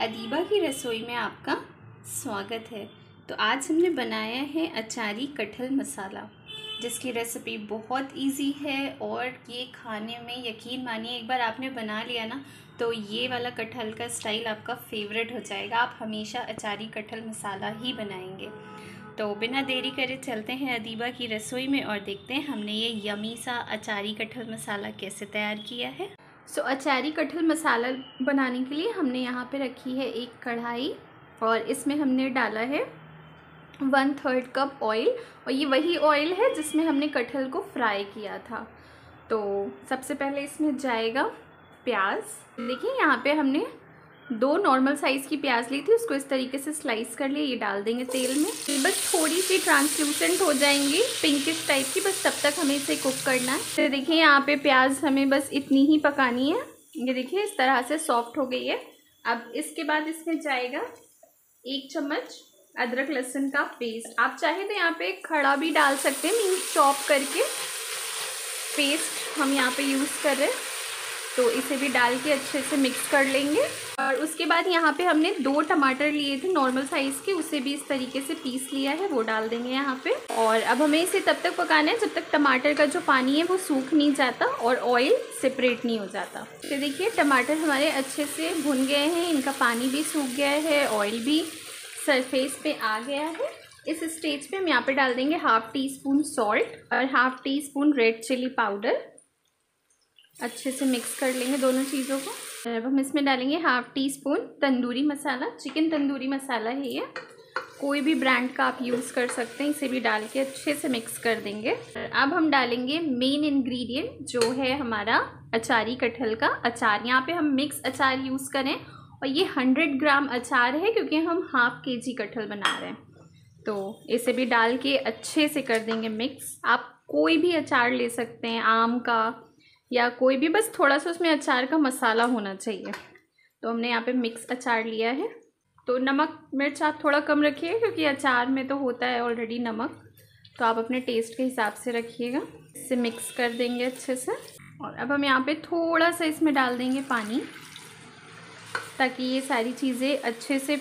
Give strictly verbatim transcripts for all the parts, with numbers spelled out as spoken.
अदीबा की रसोई में आपका स्वागत है। तो आज हमने बनाया है अचारी कटहल मसाला, जिसकी रेसिपी बहुत इजी है और ये खाने में यकीन मानिए एक बार आपने बना लिया ना तो ये वाला कटहल का स्टाइल आपका फेवरेट हो जाएगा। आप हमेशा अचारी कटहल मसाला ही बनाएंगे। तो बिना देरी करे चलते हैं अदीबा की रसोई में और देखते हैं हमने ये यमी सा अचारी कटहल मसाला कैसे तैयार किया है। सो so, अचारी कटहल मसाला बनाने के लिए हमने यहाँ पे रखी है एक कढ़ाई और इसमें हमने डाला है वन थर्ड कप ऑयल और ये वही ऑयल है जिसमें हमने कटहल को फ्राई किया था। तो सबसे पहले इसमें जाएगा प्याज। देखिए यहाँ पे हमने दो नॉर्मल साइज़ की प्याज ली थी, उसको इस तरीके से स्लाइस कर लिए। ये डाल देंगे तेल में, बस थोड़ी सी ट्रांसल्यूसेंट हो जाएंगी पिंकिश टाइप की, बस तब तक हमें इसे कुक करना है। तो देखिए यहाँ पे प्याज हमें बस इतनी ही पकानी है। ये देखिए इस तरह से सॉफ्ट हो गई है। अब इसके बाद इसमें जाएगा एक चम्मच अदरक लहसुन का पेस्ट। आप चाहे तो यहाँ पे खड़ा भी डाल सकते हैं, मीन्स चॉप करके पेस्ट हम यहाँ पे यूज़ कर रहे हैं। तो इसे भी डाल के अच्छे से मिक्स कर लेंगे। और उसके बाद यहाँ पे हमने दो टमाटर लिए थे नॉर्मल साइज़ के, उसे भी इस तरीके से पीस लिया है, वो डाल देंगे यहाँ पे। और अब हमें इसे तब तक पकाना है जब तक टमाटर का जो पानी है वो सूख नहीं जाता और ऑयल सेपरेट नहीं हो जाता। तो देखिए टमाटर हमारे अच्छे से भुन गए हैं, इनका पानी भी सूख गया है, ऑयल भी सरफेस पे आ गया है। इस स्टेज पे हम यहाँ पे डाल देंगे हाफ टी स्पून सॉल्ट और half teaspoon red chilli powder. अच्छे से मिक्स कर लेंगे दोनों चीज़ों को। अब हम इसमें डालेंगे half teaspoon tandoori masala, chicken tandoori masala है ये, कोई भी ब्रांड का आप यूज़ कर सकते हैं। इसे भी डाल के अच्छे से मिक्स कर देंगे। अब हम डालेंगे मेन इंग्रेडिएंट जो है हमारा अचारी कटहल का अचार। यहाँ पे हम मिक्स अचार यूज़ करें और ये हंड्रेड ग्राम अचार है क्योंकि हम हाफ के जी कटहल बना रहे हैं। तो इसे भी डाल के अच्छे से कर देंगे मिक्स। आप कोई भी अचार ले सकते हैं, आम का या कोई भी, बस थोड़ा सा उसमें अचार का मसाला होना चाहिए। तो हमने यहाँ पे मिक्स अचार लिया है। तो नमक मिर्च आप थोड़ा कम रखिएगा क्योंकि अचार में तो होता है ऑलरेडी नमक, तो आप अपने टेस्ट के हिसाब से रखिएगा। इसे मिक्स कर देंगे अच्छे से। और अब हम यहाँ पे थोड़ा सा इसमें डाल देंगे पानी ताकि ये सारी चीज़ें अच्छे से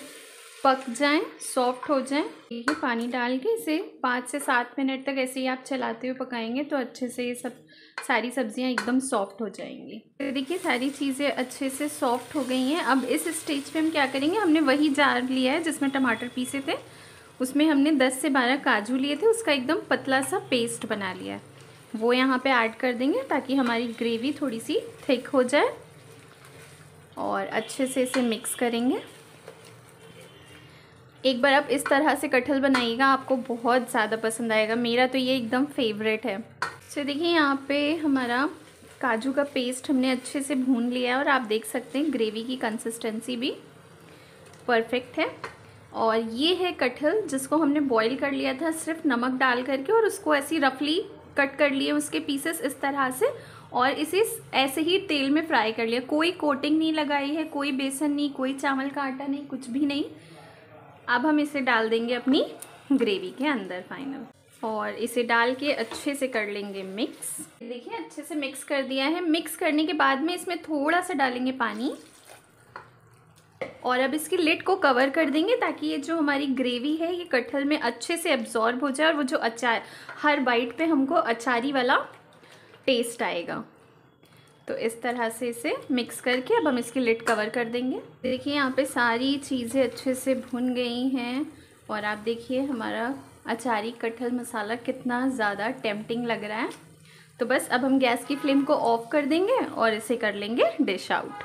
पक जाएँ, सॉफ्ट हो जाएँ। ये पानी डाल के इसे पाँच से सात मिनट तक ऐसे ही आप चलाते हुए पकाएंगे तो अच्छे से ये सब सारी सब्जियां एकदम सॉफ्ट हो जाएंगी। तो देखिए सारी चीज़ें अच्छे से सॉफ्ट हो गई हैं। अब इस स्टेज पे हम क्या करेंगे, हमने वही जार लिया है जिसमें टमाटर पीसे थे, उसमें हमने दस से बारह काजू लिए थे, उसका एकदम पतला सा पेस्ट बना लिया है, वो यहाँ पे ऐड कर देंगे ताकि हमारी ग्रेवी थोड़ी सी थिक हो जाए। और अच्छे से इसे मिक्स करेंगे। एक बार आप इस तरह से कटहल बनाइएगा, आपको बहुत ज़्यादा पसंद आएगा। मेरा तो ये एकदम फेवरेट है। तो देखिए यहाँ पे हमारा काजू का पेस्ट हमने अच्छे से भून लिया है और आप देख सकते हैं ग्रेवी की कंसिस्टेंसी भी परफेक्ट है। और ये है कटहल जिसको हमने बॉईल कर लिया था सिर्फ नमक डाल करके, और उसको ऐसी रफली कट कर लिए उसके पीसेस इस तरह से, और इसे ऐसे ही तेल में फ्राई कर लिया। कोई कोटिंग नहीं लगाई है, कोई बेसन नहीं, कोई चावल का आटा नहीं, कुछ भी नहीं। अब हम इसे डाल देंगे अपनी ग्रेवी के अंदर फाइनल, और इसे डाल के अच्छे से कर लेंगे मिक्स। देखिए अच्छे से मिक्स कर दिया है। मिक्स करने के बाद में इसमें थोड़ा सा डालेंगे पानी और अब इसकी लिड को कवर कर देंगे ताकि ये जो हमारी ग्रेवी है ये कटहल में अच्छे से एब्जॉर्ब हो जाए और वो जो अचार, हर बाइट पे हमको अचारी वाला टेस्ट आएगा। तो इस तरह से इसे मिक्स करके अब हम इसकी लिड कवर कर देंगे। देखिए यहाँ पे सारी चीज़ें अच्छे से भुन गई हैं और आप देखिए हमारा अचारी कटहल मसाला कितना ज़्यादा टेम्पटिंग लग रहा है। तो बस अब हम गैस की फ्लेम को ऑफ कर देंगे और इसे कर लेंगे डिश आउट।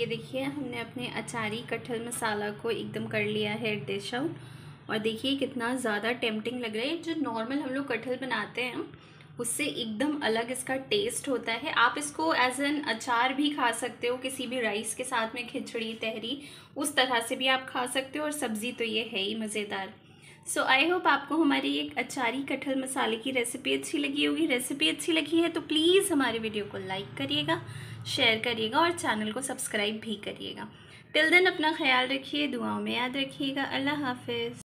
ये देखिए हमने अपने अचारी कटहल मसाला को एकदम कर लिया है डिश आउट और देखिए कितना ज़्यादा टेम्पटिंग लग रहा है। जो नॉर्मल हम लोग कटहल बनाते हैं उससे एकदम अलग इसका टेस्ट होता है। आप इसको एज एन अचार भी खा सकते हो, किसी भी राइस के साथ में खिचड़ी, तहरी, उस तरह से भी आप खा सकते हो, और सब्ज़ी तो ये है ही मज़ेदार। सो आई होप आपको हमारी एक अचारी कटहल मसाले की रेसिपी अच्छी लगी होगी। रेसिपी अच्छी लगी है तो प्लीज़ हमारे वीडियो को लाइक करिएगा, शेयर करिएगा और चैनल को सब्सक्राइब भी करिएगा। टिल देन अपना ख्याल रखिए, दुआओं में याद रखिएगा। अल्लाह हाफिज़।